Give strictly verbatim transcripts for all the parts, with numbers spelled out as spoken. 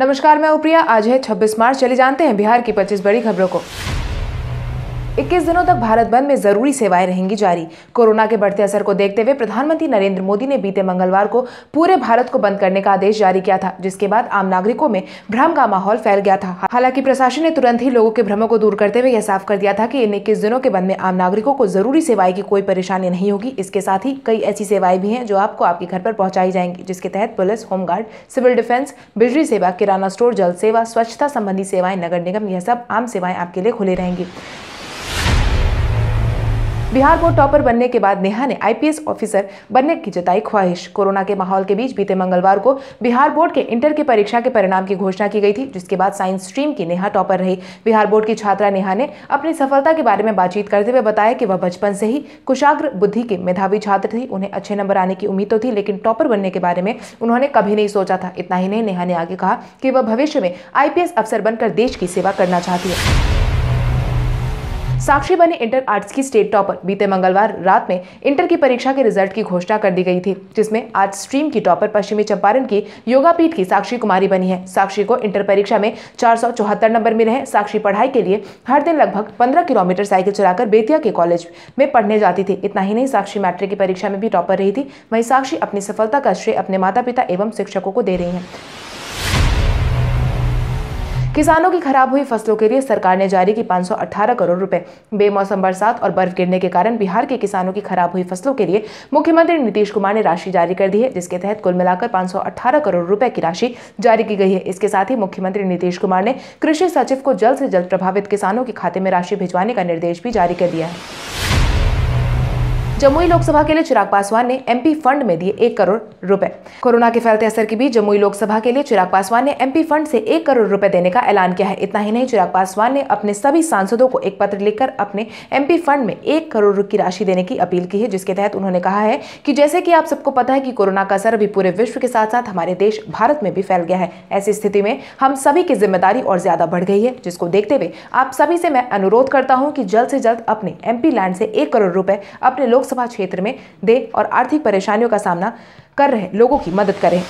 नमस्कार, मैं उप्रिया। आज है छब्बीस मार्च। चले जानते हैं बिहार की पच्चीस बड़ी खबरों को। इक्कीस दिनों तक भारत बंद में जरूरी सेवाएं रहेंगी जारी। कोरोना के बढ़ते असर को देखते हुए प्रधानमंत्री नरेंद्र मोदी ने बीते मंगलवार को पूरे भारत को बंद करने का आदेश जारी किया था, जिसके बाद आम नागरिकों में भ्रम का माहौल फैल गया था। हालांकि प्रशासन ने तुरंत ही लोगों के भ्रमों को दूर करते हुए यह साफ कर दिया था कि इन इक्कीस दिनों के बंद में आम नागरिकों को जरूरी सेवाएं की कोई परेशानी नहीं होगी। इसके साथ ही कई ऐसी सेवाएं भी हैं जो आपको आपके घर पर पहुंचाई जाएंगी, जिसके तहत पुलिस, होमगार्ड, सिविल डिफेंस, बिजली सेवा, किराना स्टोर, जल सेवा, स्वच्छता संबंधी सेवाएं, नगर निगम, यह सब आम सेवाएं आपके लिए खुली रहेंगी। बिहार बोर्ड टॉपर बनने के बाद नेहा ने आई पी एस ऑफिसर बनने की जताई ख्वाहिश। कोरोना के माहौल के बीच बीते मंगलवार को बिहार बोर्ड के इंटर की परीक्षा के परिणाम की घोषणा की गई थी, जिसके बाद साइंस स्ट्रीम की नेहा टॉपर रही। बिहार बोर्ड की छात्रा नेहा ने अपनी सफलता के बारे में बातचीत करते हुए बताया कि वह बचपन से ही कुशाग्र बुद्धि की मेधावी छात्र थी। उन्हें अच्छे नंबर आने की उम्मीद तो थी, लेकिन टॉपर बनने के बारे में उन्होंने कभी नहीं सोचा था। इतना ही नहीं, नेहा ने आगे कहा कि वह भविष्य में आई पी एस अफसर बनकर देश की सेवा करना चाहती है। साक्षी बने इंटर आर्ट्स की स्टेट टॉपर। बीते मंगलवार रात में इंटर की परीक्षा के रिजल्ट की घोषणा कर दी गई थी, जिसमें आर्ट्स स्ट्रीम की टॉपर पश्चिमी चंपारण की योगापीठ की साक्षी कुमारी बनी है। साक्षी को इंटर परीक्षा में चार सौ चौहत्तर नंबर मिले हैं। साक्षी पढ़ाई के लिए हर दिन लगभग पंद्रह किलोमीटर साइकिल चलाकर बेतिया के कॉलेज में पढ़ने जाती थी। इतना ही नहीं, साक्षी मैट्रिक की परीक्षा में भी टॉपर रही थी। वहीं साक्षी अपनी सफलता का श्रेय अपने माता पिता एवं शिक्षकों को दे रही है। किसानों की खराब हुई फसलों के लिए सरकार ने जारी की पाँच सौ अठारह करोड़ रुपए। बेमौसम बरसात और बर्फ गिरने के कारण बिहार के किसानों की खराब हुई फसलों के लिए मुख्यमंत्री नीतीश कुमार ने राशि जारी कर दी है, जिसके तहत कुल मिलाकर पाँच सौ अठारह करोड़ रुपए की राशि जारी की गई है। इसके साथ ही मुख्यमंत्री नीतीश कुमार ने कृषि सचिव को जल्द से जल्द प्रभावित किसानों के खाते में राशि भिजवाने का निर्देश भी जारी कर दिया है। जमुई लोकसभा के लिए चिराग पासवान ने एम पी फंड में दिए एक करोड़ रुपए। कोरोना के फैलते असर के बीच जमुई लोकसभा के लिए चिराग पासवान ने एम पी फंड से एक करोड़ रुपए देने का ऐलान किया है। इतना ही नहीं, चिराग पासवान ने अपने सभी सांसदों को एक पत्र लिखकर अपने एम पी फंड में एक करोड़ की राशि देने की अपील की है, जिसके तहत उन्होंने कहा है कि जैसे कि आप सबको पता है कि कोरोना का असर अभी पूरे विश्व के साथ साथ हमारे देश भारत में भी फैल गया है। ऐसी स्थिति में हम सभी की जिम्मेदारी और ज्यादा बढ़ गई है, जिसको देखते हुए आप सभी से मैं अनुरोध करता हूँ कि जल्द से जल्द अपने एम पी लैंड से एक करोड़ रुपए अपने लोग सभा क्षेत्र में दे और आर्थिक परेशानियों का सामना कर रहे लोगों की मदद करें।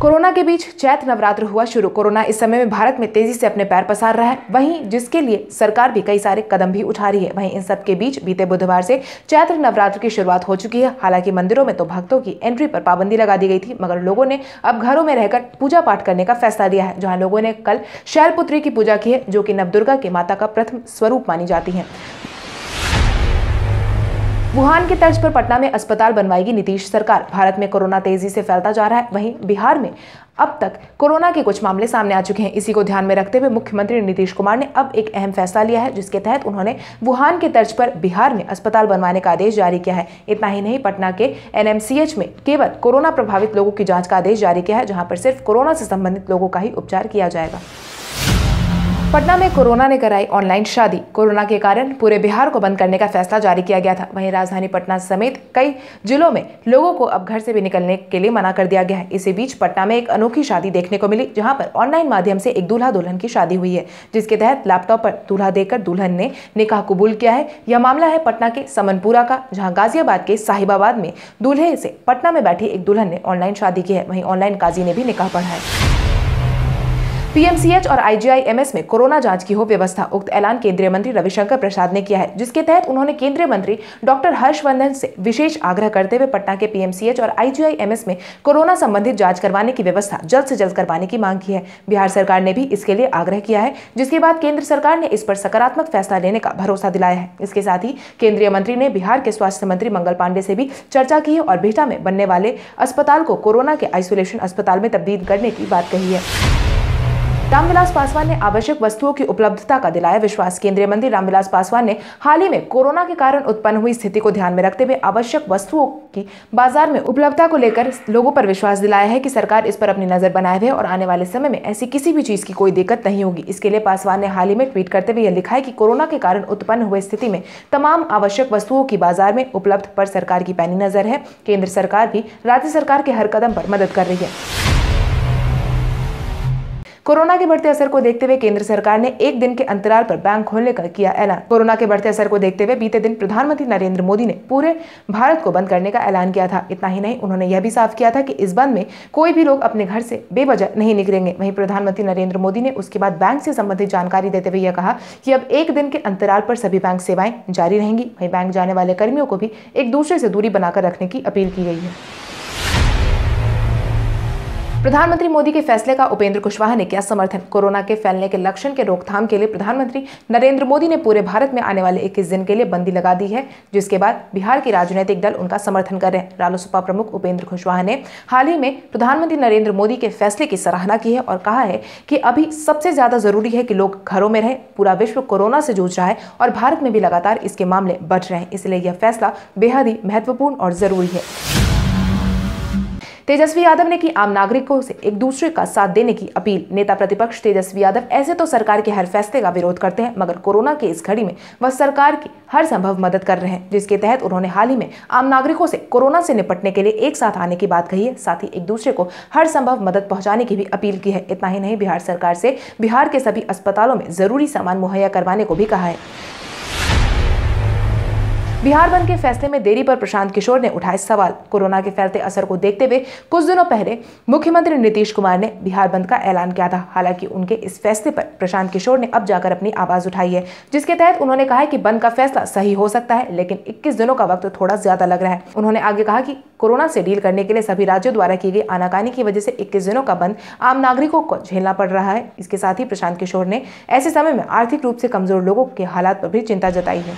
कोरोना के बीच चैत्र नवरात्र हुआ शुरू। कोरोना इस समय में भारत में तेजी से अपने पैर पसार रहा है, वहीं जिसके लिए सरकार भी कई सारे कदम भी उठा रही है। वहीं इन सब के बीच बीते बुधवार से चैत्र नवरात्र की शुरुआत हो चुकी है। हालांकि मंदिरों में तो भक्तों की एंट्री पर पाबंदी लगा दी गई थी, मगर लोगों ने अब घरों में रहकर पूजा पाठ करने का फैसला लिया है। जहाँ लोगों ने कल शैलपुत्री की पूजा की है, जो कि नवदुर्गा के माता का प्रथम स्वरूप मानी जाती है। वुहान की तर्ज पर पटना में अस्पताल बनवाएगी नीतीश सरकार। भारत में कोरोना तेजी से फैलता जा रहा है, वहीं बिहार में अब तक कोरोना के कुछ मामले सामने आ चुके हैं। इसी को ध्यान में रखते हुए मुख्यमंत्री नीतीश कुमार ने अब एक अहम फैसला लिया है, जिसके तहत उन्होंने वुहान की तर्ज पर बिहार में अस्पताल बनवाने का आदेश जारी किया है। इतना ही नहीं, पटना के एन एम सी एच में केवल कोरोना प्रभावित लोगों की जाँच का आदेश जारी किया है, जहाँ पर सिर्फ कोरोना से संबंधित लोगों का ही उपचार किया जाएगा। पटना में कोरोना ने कराई ऑनलाइन शादी। कोरोना के कारण पूरे बिहार को बंद करने का फैसला जारी किया गया था। वहीं राजधानी पटना समेत कई जिलों में लोगों को अब घर से भी निकलने के लिए मना कर दिया गया है। इसी बीच पटना में एक अनोखी शादी देखने को मिली, जहां पर ऑनलाइन माध्यम से एक दूल्हा दुल्हन की शादी हुई है, जिसके तहत लैपटॉप पर दूल्हा देकर दुल्हन ने निकाह कबूल किया है। यह मामला है पटना के समनपुरा का, जहाँ गाजियाबाद के साहिबाबाद में दूल्हे से पटना में बैठी एक दुल्हन ने ऑनलाइन शादी की है। वहीं ऑनलाइन काजी ने भी निकाह पढ़ा है। पी एम सी एच और I G I M S में कोरोना जांच की हो व्यवस्था। उक्त ऐलान केंद्रीय मंत्री रविशंकर प्रसाद ने किया है, जिसके तहत उन्होंने केंद्रीय मंत्री डॉक्टर हर्षवर्धन से विशेष आग्रह करते हुए पटना के पी एम सी एच और I G I M S में कोरोना संबंधित जांच करवाने की व्यवस्था जल्द से जल्द करवाने की मांग की है। बिहार सरकार ने भी इसके लिए आग्रह किया है, जिसके बाद केंद्र सरकार ने इस पर सकारात्मक फैसला लेने का भरोसा दिलाया है। इसके साथ ही केंद्रीय मंत्री ने बिहार के स्वास्थ्य मंत्री मंगल पांडे से भी चर्चा की है और बिहटा में बनने वाले अस्पताल को कोरोना के आइसोलेशन अस्पताल में तब्दील करने की बात कही है। रामविलास पासवान ने आवश्यक वस्तुओं की उपलब्धता का दिलाया विश्वास। केंद्रीय मंत्री रामविलास पासवान ने हाल ही में कोरोना के कारण उत्पन्न हुई स्थिति को ध्यान में रखते हुए आवश्यक वस्तुओं की बाजार में उपलब्धता को लेकर लोगों पर विश्वास दिलाया है कि सरकार इस पर अपनी नजर बनाए हुए और आने वाले समय में ऐसी किसी भी चीज की कोई दिक्कत नहीं होगी। इसके लिए पासवान ने हाल ही में ट्वीट करते हुए यह लिखा है कि कोरोना के कारण उत्पन्न हुए स्थिति में तमाम आवश्यक वस्तुओं की बाजार में उपलब्ध पर सरकार की पैनी नजर है। केंद्र सरकार भी राज्य सरकार के हर कदम पर मदद कर रही है। कोरोना के बढ़ते असर को देखते हुए केंद्र सरकार ने एक दिन के अंतराल पर बैंक खोलने का किया ऐलान। कोरोना के बढ़ते असर को देखते हुए बीते दिन प्रधानमंत्री नरेंद्र मोदी ने पूरे भारत को बंद करने का ऐलान किया था। इतना ही नहीं, उन्होंने यह भी साफ किया था कि इस बंद में कोई भी लोग अपने घर से बेवजह नहीं निकलेंगे। वहीं प्रधानमंत्री नरेंद्र मोदी ने उसके बाद बैंक से संबंधित जानकारी देते हुए यह कहा कि अब एक दिन के अंतराल पर सभी बैंक सेवाएं जारी रहेंगी। वहीं बैंक जाने वाले कर्मियों को भी एक दूसरे से दूरी बनाकर रखने की अपील की गई है। प्रधानमंत्री मोदी के फैसले का उपेंद्र कुशवाहा ने किया समर्थन। कोरोना के फैलने के लक्षण के रोकथाम के लिए प्रधानमंत्री नरेंद्र मोदी ने पूरे भारत में आने वाले इक्कीस दिन के लिए बंदी लगा दी है, जिसके बाद बिहार के राजनीतिक दल उनका समर्थन कर रहे हैं। रालोसपा प्रमुख उपेंद्र कुशवाहा ने हाल ही में प्रधानमंत्री नरेंद्र मोदी के फैसले की सराहना की है और कहा है कि अभी सबसे ज्यादा जरूरी है कि लोग घरों में रहें। पूरा विश्व कोरोना से जूझ रहा है और भारत में भी लगातार इसके मामले बढ़ रहे हैं, इसलिए यह फैसला बेहद ही महत्वपूर्ण और जरूरी है। तेजस्वी यादव ने की आम नागरिकों से एक दूसरे का साथ देने की अपील। नेता प्रतिपक्ष तेजस्वी यादव ऐसे तो सरकार के हर फैसले का विरोध करते हैं, मगर कोरोना के इस घड़ी में वह सरकार की हर संभव मदद कर रहे हैं, जिसके तहत उन्होंने हाल ही में आम नागरिकों से कोरोना से निपटने के लिए एक साथ आने की बात कही है। साथ ही एक दूसरे को हर संभव मदद पहुंचाने की भी अपील की है। इतना ही नहीं, बिहार सरकार से बिहार के सभी अस्पतालों में जरूरी सामान मुहैया करवाने को भी कहा है। बिहार बंद के फैसले में देरी पर प्रशांत किशोर ने उठाए सवाल। कोरोना के फैलते असर को देखते हुए कुछ दिनों पहले मुख्यमंत्री नीतीश कुमार ने बिहार बंद का ऐलान किया था। हालांकि उनके इस फैसले पर प्रशांत किशोर ने अब जाकर अपनी आवाज उठाई है, जिसके तहत उन्होंने कहा है कि बंद का फैसला सही हो सकता है, लेकिन इक्कीस दिनों का वक्त थोड़ा ज्यादा लग रहा है। उन्होंने आगे कहा कि कोरोना से डील करने के लिए सभी राज्यों द्वारा की गई आनाकानी की वजह से इक्कीस दिनों का बंद आम नागरिकों को झेलना पड़ रहा है। इसके साथ ही प्रशांत किशोर ने ऐसे समय में आर्थिक रूप से कमजोर लोगों के हालात पर भी चिंता जताई है।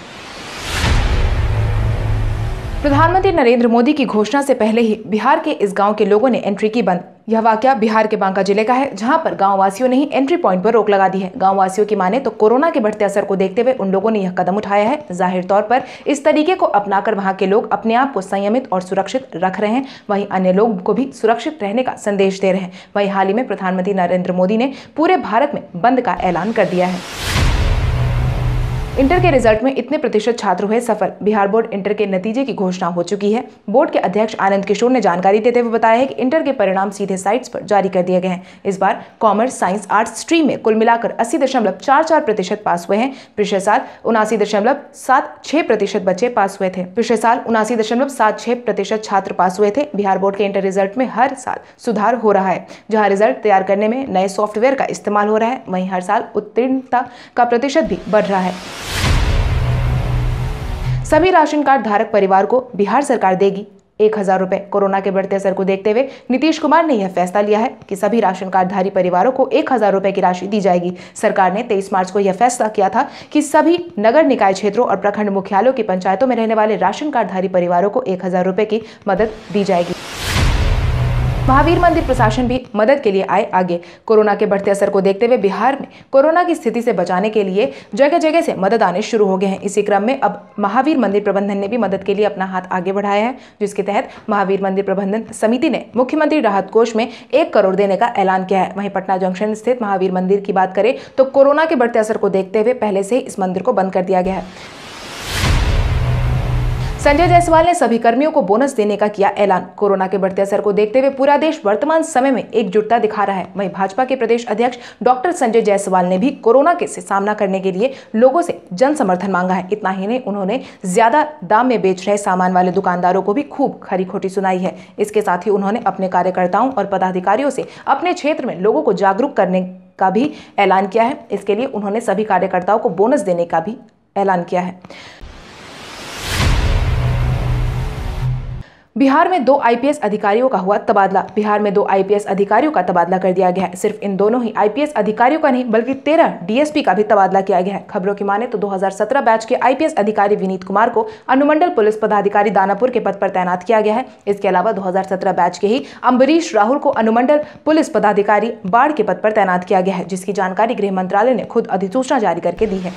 प्रधानमंत्री नरेंद्र मोदी की घोषणा से पहले ही बिहार के इस गांव के लोगों ने एंट्री की बंद। यह वाकया बिहार के बांका जिले का है, जहां पर गांव वासियों ने ही एंट्री पॉइंट पर रोक लगा दी है। गांव वासियों की माने तो कोरोना के बढ़ते असर को देखते हुए उन लोगों ने यह कदम उठाया है। जाहिर तौर पर इस तरीके को अपनाकर वहां के लोग अपने आप को संयमित और सुरक्षित रख रहे हैं, वहीं अन्य लोगों को भी सुरक्षित रहने का संदेश दे रहे हैं। वहीं हाल ही में प्रधानमंत्री नरेंद्र मोदी ने पूरे भारत में बंद का ऐलान कर दिया है। इंटर के रिजल्ट में इतने प्रतिशत छात्र हुए सफल। बिहार बोर्ड इंटर के नतीजे की घोषणा हो चुकी है। बोर्ड के अध्यक्ष आनंद किशोर ने जानकारी देते हुए बताया है कि इंटर के परिणाम सीधे साइट्स पर जारी कर दिए गए हैं। इस बार कॉमर्स, साइंस, आर्ट्स स्ट्रीम में कुल मिलाकर अस्सी दशमलव चार चार प्रतिशत पास हुए हैं। पिछले साल उनासी दशमलव सात छह प्रतिशत बच्चे पास हुए थे। पिछले साल उनासी दशमलव सात छह प्रतिशत छात्र पास हुए थे। बिहार बोर्ड के इंटर रिजल्ट में हर साल सुधार हो रहा है, जहाँ रिजल्ट तैयार करने में नए सॉफ्टवेयर का इस्तेमाल हो रहा है। वहीं हर साल उत्तीर्णता का प्रतिशत भी बढ़ रहा है। सभी राशन कार्ड धारक परिवार को बिहार सरकार देगी एक हज़ार रुपये। कोरोना के बढ़ते असर को देखते हुए नीतीश कुमार ने यह फैसला लिया है कि सभी राशन कार्डधारी परिवारों को एक हज़ार रुपये की राशि दी जाएगी। सरकार ने तेईस मार्च को यह फैसला किया था कि सभी नगर निकाय क्षेत्रों और प्रखंड मुख्यालयों की पंचायतों में रहने वाले राशन कार्डधारी परिवारों को एक हज़ार रुपये की मदद दी जाएगी। महावीर मंदिर प्रशासन भी मदद के लिए आए आगे। कोरोना के बढ़ते असर को देखते हुए बिहार में कोरोना की स्थिति से बचाने के लिए जगह जगह से मदद आने शुरू हो गए हैं। इसी क्रम में अब महावीर मंदिर प्रबंधन ने भी मदद के लिए अपना हाथ आगे बढ़ाया है, जिसके तहत महावीर मंदिर प्रबंधन समिति ने मुख्यमंत्री राहत कोष में एक करोड़ देने का ऐलान किया है। वहीं पटना जंक्शन स्थित महावीर मंदिर की बात करें तो कोरोना के बढ़ते असर को देखते हुए पहले से ही इस मंदिर को बंद कर दिया गया है। संजय जायसवाल ने सभी कर्मियों को बोनस देने का किया ऐलान। कोरोना के बढ़ते असर को देखते हुए पूरा देश वर्तमान समय में एकजुटता दिखा रहा है। वहीं भाजपा के प्रदेश अध्यक्ष डॉक्टर संजय जायसवाल ने भी कोरोना के से सामना करने के लिए लोगों से जन समर्थन मांगा है। इतना ही नहीं, उन्होंने ज्यादा दाम में बेच रहे सामान वाले दुकानदारों को भी खूब खरी खोटी सुनाई है। इसके साथ ही उन्होंने अपने कार्यकर्ताओं और पदाधिकारियों से अपने क्षेत्र में लोगों को जागरूक करने का भी ऐलान किया है। इसके लिए उन्होंने सभी कार्यकर्ताओं को बोनस देने का भी ऐलान किया है। बिहार में दो आई पी एस अधिकारियों का हुआ तबादला। बिहार में दो आई पी एस अधिकारियों का तबादला कर दिया गया है। सिर्फ इन दोनों ही आई पी एस अधिकारियों का नहीं, बल्कि तेरह डी एस पी का भी तबादला किया गया है। खबरों की माने तो दो हज़ार सत्रह बैच के आई पी एस अधिकारी विनीत कुमार को अनुमंडल पुलिस पदाधिकारी दानापुर के पद पर तैनात किया गया है। इसके अलावा दो हज़ार सत्रह बैच के ही अम्बरीश राहुल को अनुमंडल पुलिस पदाधिकारी बाढ़ के पद पर तैनात किया गया है, जिसकी जानकारी गृह मंत्रालय ने खुद अधिसूचना जारी करके दी है।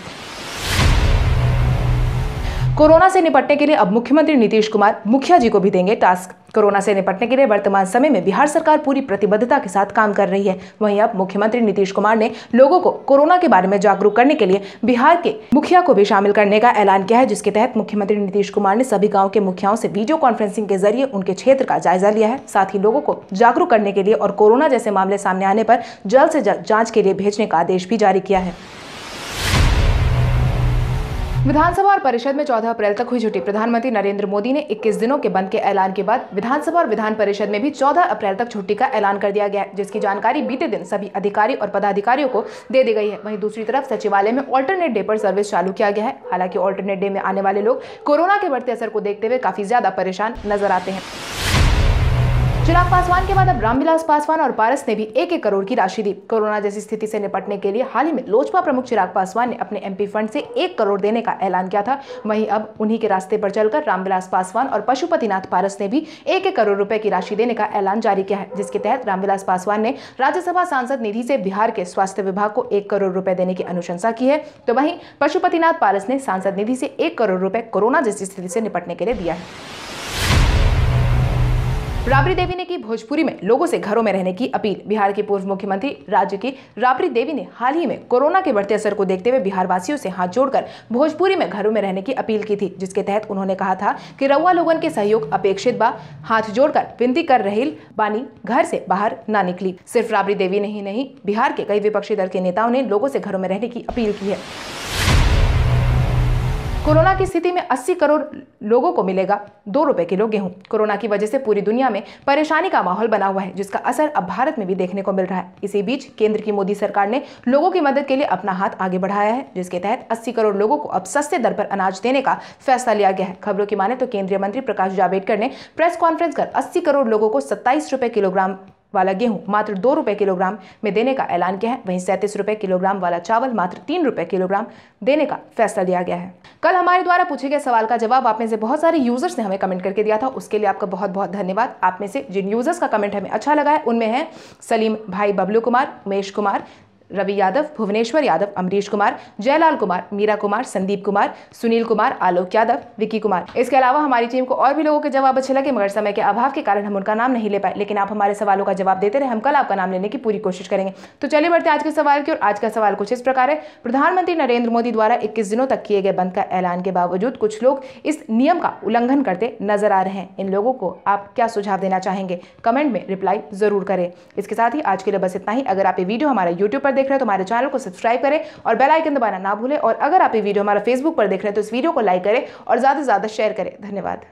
कोरोना से निपटने के लिए अब मुख्यमंत्री नीतीश कुमार मुखिया जी को भी देंगे टास्क। कोरोना से निपटने के लिए वर्तमान समय में बिहार सरकार पूरी प्रतिबद्धता के साथ काम कर रही है। वहीं अब मुख्यमंत्री नीतीश कुमार ने लोगों को कोरोना के बारे में जागरूक करने के लिए बिहार के मुखिया को भी शामिल करने का ऐलान किया है, जिसके तहत मुख्यमंत्री नीतीश कुमार ने सभी गाँव के मुखियाओं से वीडियो कॉन्फ्रेंसिंग के जरिए उनके क्षेत्र का जायजा लिया है। साथ ही लोगों को जागरूक करने के लिए और कोरोना जैसे मामले सामने आने पर जल्द से जल्द जाँच के लिए भेजने का आदेश भी जारी किया है। विधानसभा और परिषद में चौदह अप्रैल तक हुई छुट्टी। प्रधानमंत्री नरेंद्र मोदी ने इक्कीस दिनों के बंद के ऐलान के बाद विधानसभा और विधान परिषद में भी चौदह अप्रैल तक छुट्टी का ऐलान कर दिया गया है, जिसकी जानकारी बीते दिन सभी अधिकारी और पदाधिकारियों को दे दी गई है। वहीं दूसरी तरफ सचिवालय में ऑल्टरनेट डे पर सर्विस चालू किया गया है। हालांकि ऑल्टरनेट डे में आने वाले लोग कोरोना के बढ़ते असर को देखते हुए काफी ज्यादा परेशान नजर आते हैं। चिराग पासवान के बाद अब रामविलास पासवान और पारस ने भी एक एक करोड़ की राशि दी। कोरोना जैसी स्थिति से निपटने के लिए हाल ही में लोजपा प्रमुख चिराग पासवान ने अपने एमपी फंड से एक करोड़ देने का ऐलान किया था। वहीं अब उन्हीं के रास्ते पर चलकर रामविलास पासवान और पशुपतिनाथ पारस ने भी एक एक करोड़ रुपए की राशि देने का ऐलान जारी किया है, जिसके तहत रामविलास पासवान ने राज्यसभा सांसद निधि से बिहार के स्वास्थ्य विभाग को एक करोड़ रुपए देने की अनुशंसा की है। तो वहीं पशुपतिनाथ पारस ने सांसद निधि से एक करोड़ रुपए कोरोना जैसी स्थिति से निपटने के लिए दिया है। राबड़ी देवी ने की भोजपुरी में लोगों से घरों में रहने की अपील। बिहार की पूर्व मुख्यमंत्री राज्य की राबड़ी देवी ने हाल ही में कोरोना के बढ़ते असर को देखते हुए बिहार वासियों से हाथ जोड़कर भोजपुरी में घरों में रहने की अपील की थी, जिसके तहत उन्होंने कहा था कि रउआ लोगन के सहयोग अपेक्षित बा। हाथ जोड़कर विनती कर रहिल बानी घर से बाहर न निकली। सिर्फ राबड़ी देवी ने ही नहीं, बिहार के कई विपक्षी दल के नेताओं ने लोगों से घरों में रहने की अपील की है। कोरोना की स्थिति में अस्सी करोड़ लोगों को मिलेगा दो रुपए किलो गेहूं। कोरोना की वजह से पूरी दुनिया में परेशानी का माहौल बना हुआ है, जिसका असर अब भारत में भी देखने को मिल रहा है। इसी बीच केंद्र की मोदी सरकार ने लोगों की मदद के लिए अपना हाथ आगे बढ़ाया है, जिसके तहत अस्सी करोड़ लोगों को अब सस्ते दर पर अनाज देने का फैसला लिया गया है। खबरों की माने तो केंद्रीय मंत्री प्रकाश जावड़ेकर ने प्रेस कॉन्फ्रेंस कर अस्सी करोड़ लोगों को सत्ताईस रुपए किलोग्राम वाला गेहूं मात्र दो रुपए किलोग्राम में देने का ऐलान किया है। वहीं सैंतीस रुपए किलोग्राम वाला चावल मात्र तीन रुपए किलोग्राम देने का फैसला लिया गया है। कल हमारे द्वारा पूछे गए सवाल का जवाब आप में से बहुत सारे यूजर्स ने हमें कमेंट करके दिया था, उसके लिए आपका बहुत बहुत धन्यवाद। आप में से जिन यूजर्स का कमेंट हमें अच्छा लगा है उनमें है सलीम भाई बबलू कुमार, उमेश कुमार, रवि यादव, भुवनेश्वर यादव, अम्बरीश कुमार, जयलाल कुमार, मीरा कुमार, संदीप कुमार, सुनील कुमार, आलोक यादव, विकी कुमार। इसके अलावा हमारी टीम को और भी लोगों के जवाब अच्छे लगे, मगर समय के अभाव के कारण हम उनका नाम नहीं ले पाए। लेकिन आप हमारे सवालों का जवाब देते रहे, हम कल आपका नाम लेने की पूरी कोशिश करेंगे। तो चलिए बढ़ते आज के सवाल की ओर। आज का सवाल कुछ इस प्रकार है। प्रधानमंत्री नरेंद्र मोदी द्वारा इक्कीस दिनों तक किए गए बंद का ऐलान के बावजूद कुछ लोग इस नियम का उल्लंघन करते नजर आ रहे हैं। इन लोगों को आप क्या सुझाव देना चाहेंगे? कमेंट में रिप्लाई जरूर करें। इसके साथ ही आज के लिए बस इतना ही। अगर आप ये वीडियो हमारा यूट्यूब पर देख रहे हैं तो हमारे चैनल को सब्सक्राइब करें और बेल आइकन दबाना ना भूलें। और अगर आप ये वीडियो हमारा फेसबुक पर देख रहे हैं तो इस वीडियो को लाइक करें और ज़्यादा से ज़्यादा शेयर करें। धन्यवाद।